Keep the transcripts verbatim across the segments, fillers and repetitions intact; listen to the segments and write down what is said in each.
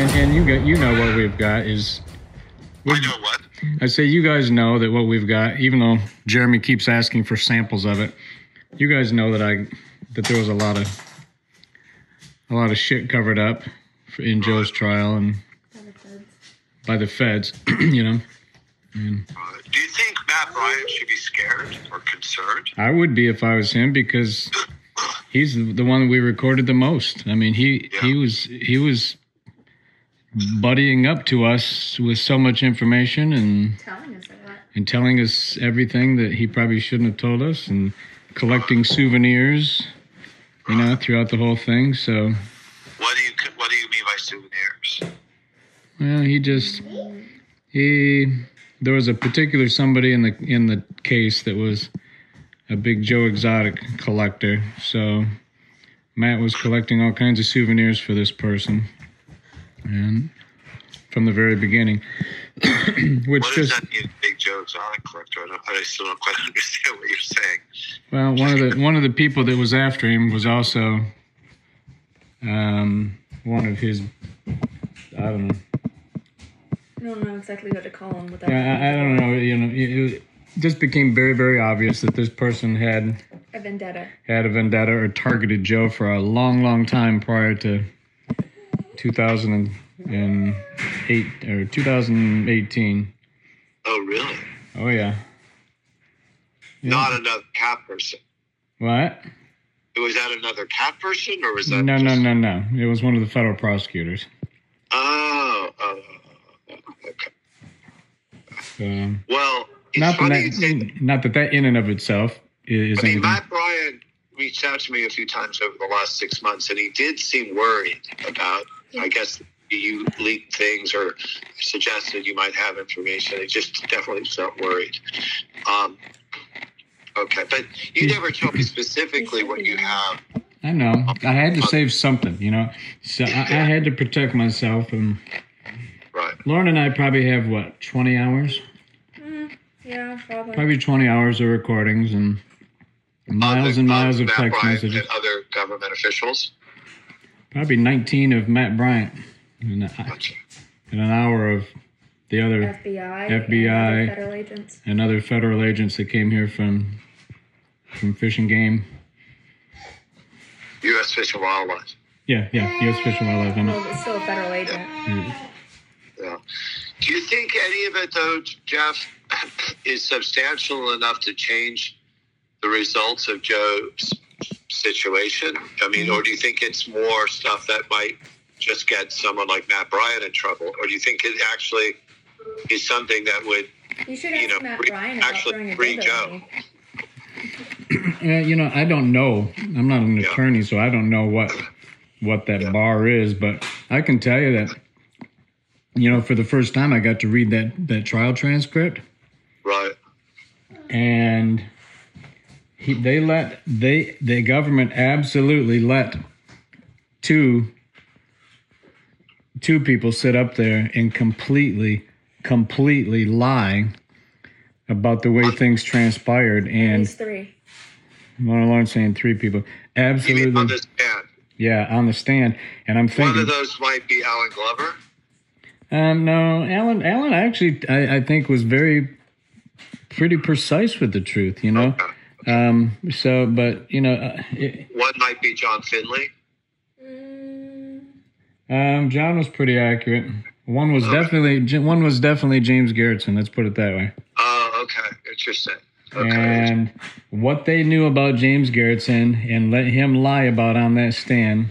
and, and you got, you know what we've got is... We know what? I say you guys know that what we've got, even though Jeremy keeps asking for samples of it, you guys know that I that there was a lot of a lot of shit covered up in Joe's trial and by the feds, by the feds you know. And do you think Matt Bryant should be scared or concerned? I would be if I was him, because he's the one that we recorded the most. I mean, he yeah. he was he was buddying up to us with so much information and telling us a lot. and telling us everything that he probably shouldn't have told us, and collecting souvenirs, you know, throughout the whole thing. So, what do you what do you mean by souvenirs? Well, he just he. There was a particular somebody in the in the case that was a big Joe Exotic collector. So Matt was collecting all kinds of souvenirs for this person, and from the very beginning, which what just does that mean, big Joe Exotic collector? I, don't, I still don't quite understand what you're saying. Well, one of the one of the people that was after him was also um, one of his. I don't know. I don't know exactly what to call him. Without yeah, I, I don't know. You know, it, it just became very, very obvious that this person had a vendetta, had a vendetta, or targeted Joe for a long, long time prior to two thousand eight or two thousand eighteen. Oh, really? Oh, yeah. yeah. Not another cat person. What? Was that another cat person, or was that? No, just... no, no, no. It was one of the federal prosecutors. Oh. oh. So, well, it's not funny that, that, not that that in and of itself is. I mean, anything. Matt Bryant reached out to me a few times over the last six months, and he did seem worried about. I guess you leaked things or suggested you might have information. He just definitely felt worried. Um, okay, but you never told me specifically what you have. I know. I had to save something, you know. So I, I had to protect myself and. Right. Lauren and I probably have, what, twenty hours? Mm, yeah, probably. Probably twenty hours of recordings and miles other, and miles of Matt text Bryant messages. And other government officials? Probably nineteen of Matt Bryant and, gotcha. and an hour of the other F B I, F B I and, other federal agents. and other federal agents that came here from, from Fish and Game. U S Fish and Wildlife. Yeah, yeah, U S Fish and Wildlife. I'm well, it's still a federal agent. Yeah. Yeah. Yeah. Do you think any of it, though, Jeff, is substantial enough to change the results of Joe's situation? I mean, or do you think it's more stuff that might just get someone like Matt Bryant in trouble? Or do you think it actually is something that would, you, should you know, Matt Bryant actually free Joe? Yeah, you know, I don't know. I'm not an yeah. attorney, so I don't know what, what that yeah. bar is. But I can tell you that. You know, for the first time, I got to read that, that trial transcript. Right. And he, they let, they the government absolutely let two, two people sit up there and completely, completely lie about the way things transpired. And it's three. Mona Lawrence saying three people. Absolutely. You mean on the stand. Yeah, on the stand. And I'm thinking. One of those might be Alan Glover. Um, no, Alan, Alan actually, I, I think, was very, pretty precise with the truth, you know? Okay. Um, so, but, you know... Uh, it, what might be John Finley? Um, John was pretty accurate. One was okay. definitely one was definitely James Garretson, let's put it that way. Oh, uh, okay, interesting. Okay. And what they knew about James Garretson and let him lie about on that stand...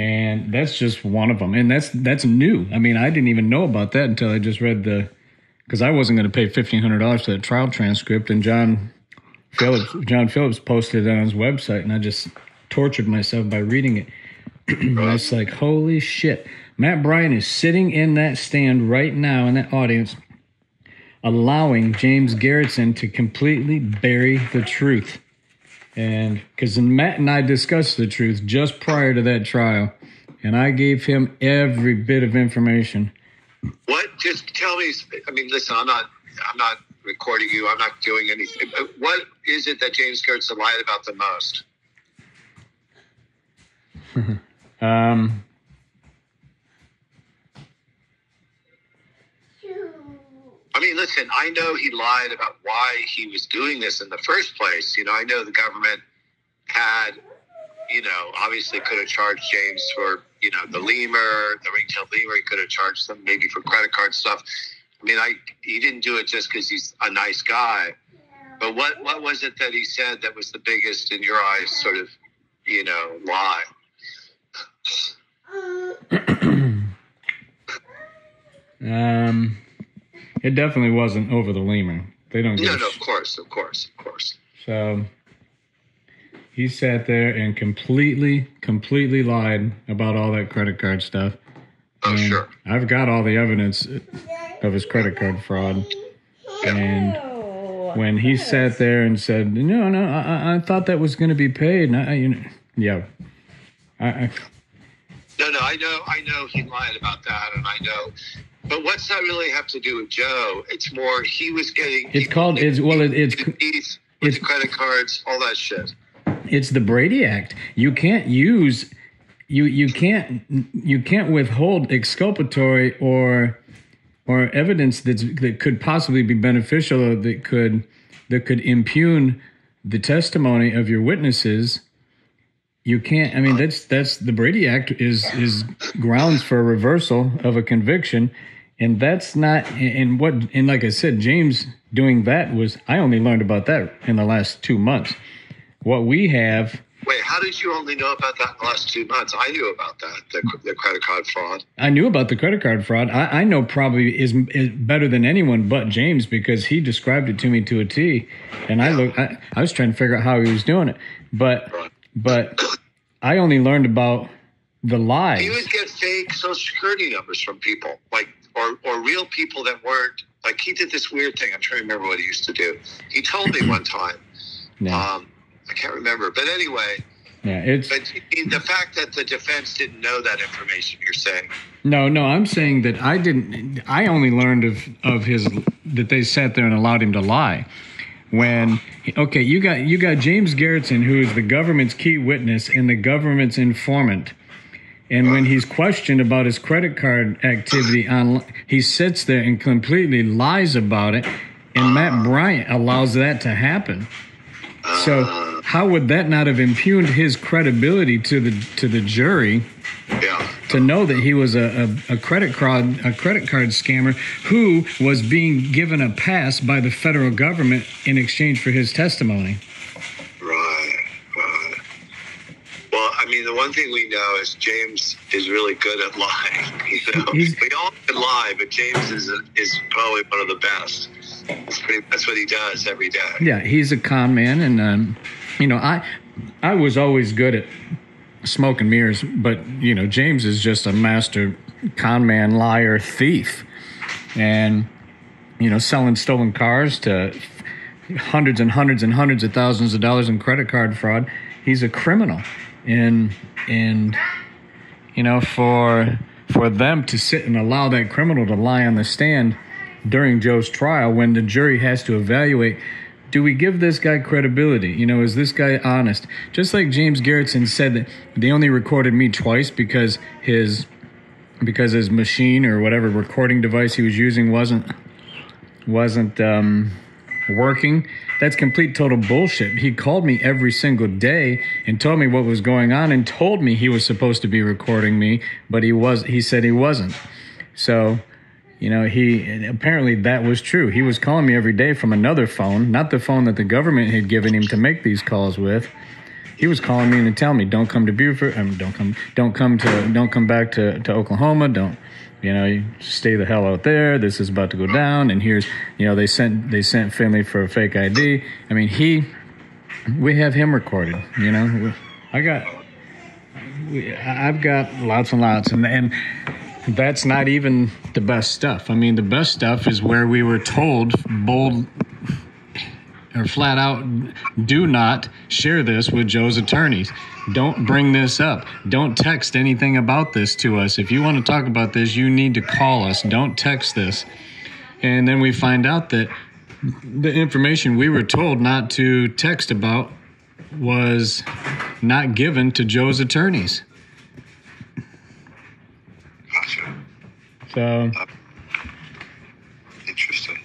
And that's just one of them. And that's that's new. I mean, I didn't even know about that until I just read the... Because I wasn't going to pay fifteen hundred dollars for that trial transcript. And John Phillips John Phillips posted it on his website. And I just tortured myself by reading it. And I was like, holy shit. Matt Bryant is sitting in that stand right now in that audience, allowing James Garretson to completely bury the truth. And because Matt and I discussed the truth just prior to that trial, and I gave him every bit of information. What? Just tell me. I mean, listen. I'm not. I'm not recording you. I'm not doing anything. What is it that James Garretson lied about the most? um. I mean, listen, I know he lied about why he was doing this in the first place. You know, I know the government had, you know, obviously could have charged James for, you know, the lemur, the ring-tailed lemur. He could have charged them maybe for credit card stuff. I mean, I he didn't do it just because he's a nice guy. But what, what was it that he said that was the biggest, in your eyes, sort of, you know, lie? um, it definitely wasn't over the lemur. They don't. No, no, of course, of course, of course. So he sat there and completely, completely lied about all that credit card stuff. Oh, and sure. I've got all the evidence of his credit card fraud. Yeah. And when he sat there and said, "No, no, I, I thought that was going to be paid," and I, you know, yeah, I. I No, no, I know, I know he lied about that, and I know. But what's that really have to do with Joe? It's more he was getting. It's called. It's well. It, it's it's, it's credit cards, all that shit. It's the Brady Act. You can't use. You you can't you can't withhold exculpatory or or evidence that's, that could possibly be beneficial or that could that could impugn the testimony of your witnesses. You can't. I mean, that's that's the Brady Act is is grounds for a reversal of a conviction, and that's not. And what and like I said, James doing that was. I only learned about that in the last two months. What we have. Wait, how did you only know about that in the last two months? I knew about that the, the credit card fraud. I knew about the credit card fraud. I, I know probably is, is better than anyone but James because he described it to me to a T, and yeah. I looked. I, I was trying to figure out how he was doing it, but. Right. But I only learned about the lies. He would get fake social security numbers from people, like or or real people that weren't. Like he did this weird thing. I'm trying to remember what he used to do. He told me one time. No. Um, I can't remember. But anyway. Yeah, it's. But the fact that the defense didn't know that information, you're saying. No, no, I'm saying that I didn't. I only learned of of his that they sat there and allowed him to lie. When okay, you got you got James Garretson, who is the government's key witness and the government's informant, and when he's questioned about his credit card activity on, he sits there and completely lies about it, and Matt Bryant allows that to happen. So how would that not have impugned his credibility to the to the jury? Yeah. To know that he was a, a, a credit card a credit card scammer who was being given a pass by the federal government in exchange for his testimony. Right, right. Well, I mean, the one thing we know is James is really good at lying. You know, he's, we all can lie, but James is a, is probably one of the best. That's, pretty, that's what he does every day. Yeah, he's a con man, and um, you know, I I was always good at. Smoke and mirrors, but you know James is just a master con man, liar, thief, and you know selling stolen cars to hundreds and hundreds and hundreds of thousands of dollars in credit card fraud. He's a criminal, and and you know for for them to sit and allow that criminal to lie on the stand during Joe's trial when the jury has to evaluate. Do we give this guy credibility? You know, is this guy honest? Just like James Garretson said that they only recorded me twice because his because his machine or whatever recording device he was using wasn't wasn't um, working. That's complete total bullshit. He called me every single day and told me what was going on and told me he was supposed to be recording me, but he was he said he wasn't. So. You know, he apparently that was true. He was calling me every day from another phone, not the phone that the government had given him to make these calls with. He was calling me and telling me, "Don't come to Beaufort. Um, don't come. Don't come to. Don't come back to, to Oklahoma. Don't. You know, you stay the hell out there. This is about to go down." And here's, you know, they sent they sent Finley for a fake I D. I mean, he, we have him recorded. You know, I got, I've got lots and lots, and and. That's not even the best stuff. I mean, the best stuff is where we were told bold or flat out, do not share this with Joe's attorneys. Don't bring this up. Don't text anything about this to us. If you want to talk about this, you need to call us. Don't text this. And then we find out that the information we were told not to text about was not given to Joe's attorneys. So, interesting.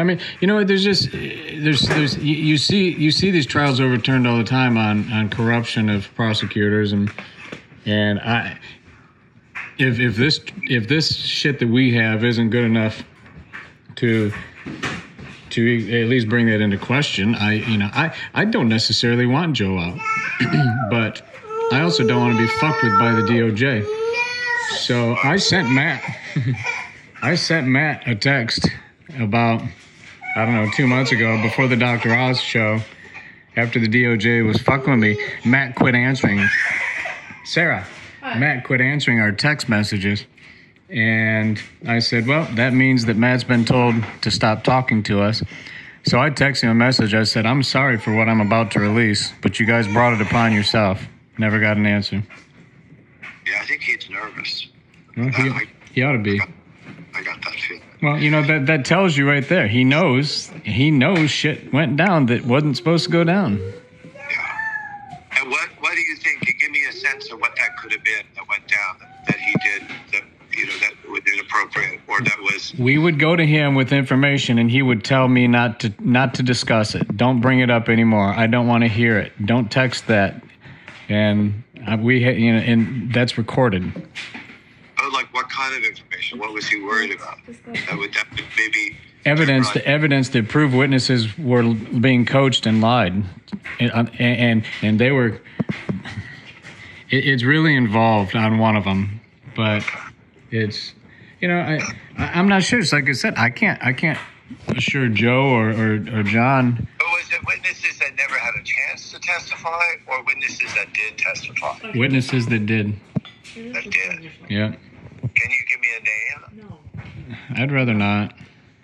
I mean, you know what? There's just there's there's you, you see you see these trials overturned all the time on, on corruption of prosecutors and and I if if this if this shit that we have isn't good enough to to at least bring that into question, I you know I, I don't necessarily want Joe out, but I also don't want to be fucked with by the D O J. So I sent Matt. I sent Matt a text about, I don't know, two months ago before the Doctor Oz show, after the D O J was fucking with me. Matt quit answering. Sarah, Hi. Matt quit answering our text messages. And I said, well, that means that Matt's been told to stop talking to us. So I texted him a message. I said, I'm sorry for what I'm about to release, but you guys brought it upon yourself. Never got an answer. Yeah, I think he's nervous. Well, he, I, he ought to be. I got that feeling. Well, you know, that that tells you right there. He knows. He knows shit went down that wasn't supposed to go down. Yeah. And what what do you think? You give me a sense of what that could have been that went down that, that he did that you know that was inappropriate or that was. We would go to him with information, and he would tell me not to not to discuss it. Don't bring it up anymore. I don't want to hear it. Don't text that. And we you know, and that's recorded. Like what kind of information? What was he worried about? That would that maybe evidence the evidence that proved witnesses were being coached and lied, and and, and they were. It, it's really involved on one of them, but it's you know I I'm not sure. It's like I said, I can't I can't assure Joe or or, or John. But was it witnesses that never had a chance to testify, or witnesses that did testify? Witnesses that did. That did. Yeah. Can you give me a name? No. I'd rather not.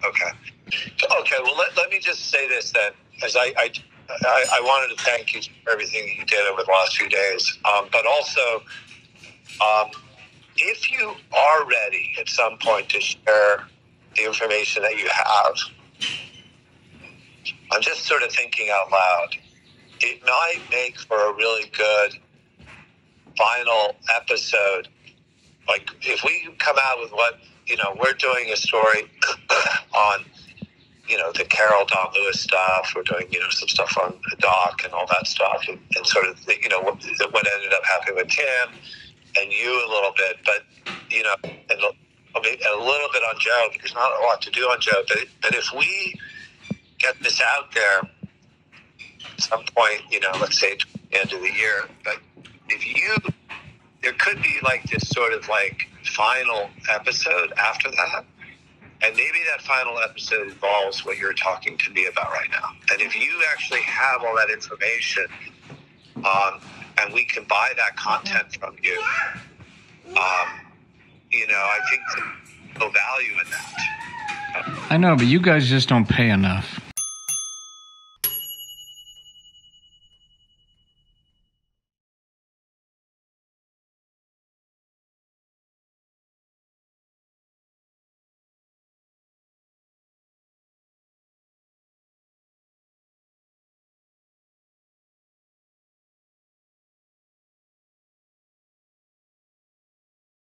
Okay. Okay, well, let, let me just say this then, because I I, I I wanted to thank you for everything you did over the last few days. Um, but also, um, if you are ready at some point to share the information that you have, I'm just sort of thinking out loud. It might make for a really good final episode. Like, if we come out with what, you know, we're doing a story on, you know, the Carol Don Lewis stuff. We're doing, you know, some stuff on the doc and all that stuff. And, and sort of, the, you know, what, what ended up happening with Tim and you a little bit. But, you know, and a little bit on Joe. There's not a lot to do on Joe. But, but if we get this out there at some point, you know, let's say the end of the year. But if you... There could be like this sort of like final episode after that. And maybe that final episode involves what you're talking to me about right now. And if you actually have all that information um, and we can buy that content from you, um, you know, I think there's no value in that. I know, but you guys just don't pay enough.